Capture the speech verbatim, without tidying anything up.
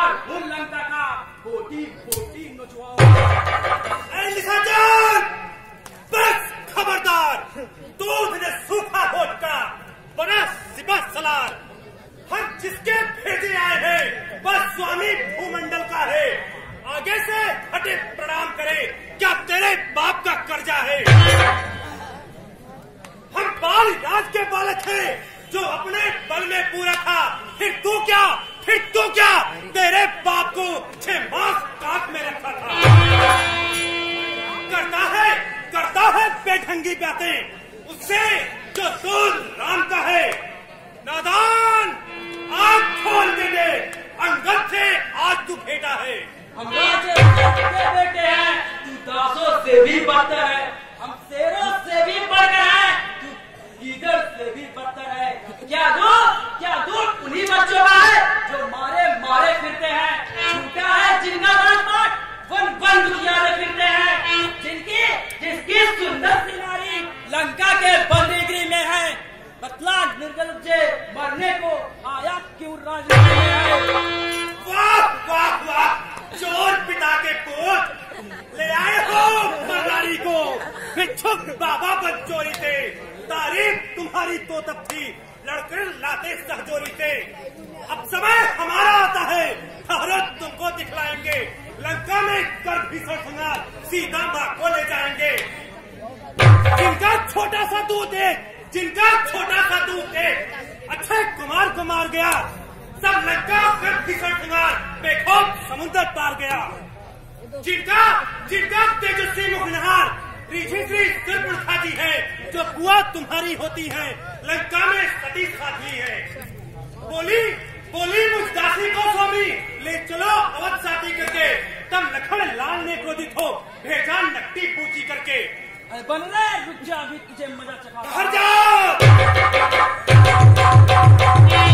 और भूम लंका का बोटी बोटी नचवाओ। बस खबरदार, दूध ने सूखा होट का बड़ा सिपा सलार। हर जिसके भेजे आए हैं बस स्वामी भूमंडल का है। आगे से हटे प्रणाम करे, क्या तेरे बाप का कर्जा है। हम बाल राज के बालक हैं जो अपने बल में पूरा था। फिर तू क्या फिर तू क्या तेरे बाप को छह मास काट में रखा था। करता है करता है बेढंगी बातें उससे जो दूध राम का है। नादान आग खोल दे, दे अंगद से आज तू भेटा है। अंगद से बेटे है, तू दासों से भी बदतर है। हम शेरों से भी बढ़कर है, तू गीदड़ से भी बदतर है। क्या दो क्या दो उन्हीं बच्चों का है जो मारे मारे फिरते हैं। छूटा है जिनका राजपाट वन वन दुनिया में फिरते हैं। जिनकी जिसकी सुंदर सी नारी लंका के बंदीगिरी में है। बतला निर्जल जे मरने को आया क्यों राजनीति में है। वाह वाह वाह, चोर पिता के पोत ले आए हो मदारी को। बिच्छुक बाबा बन चोरी थे, तारीफ तुम्हारी तो तब थी लड़के लाते सहजोरी से। अब समय हमारा आता है, भारत तुमको दिखलाएंगे। लंका में कर भीषण सुना सीधा माँ को ले जाएंगे। जिनका छोटा सा दूध है जिनका छोटा सा दूध है अच्छे कुमार को मार गया। सब लंका कर भीषण सुना बेखौफ समुद्र पार गया। जिनका जिनका तेजस्वी मुखनहार ऋषि श्री त्रिपुर खाती है। जो कुआ तुम्हारी होती है लंका में सती साथी है। बोली बोली मुझ दासी को स्वामी ले चलो अवध साथी करके। तब लखन लाल ने क्रोधित हो भेजा नकटी पूछी करके। बन रहे रुक जा, अभी तुझे मजा चखा। घर जाओ।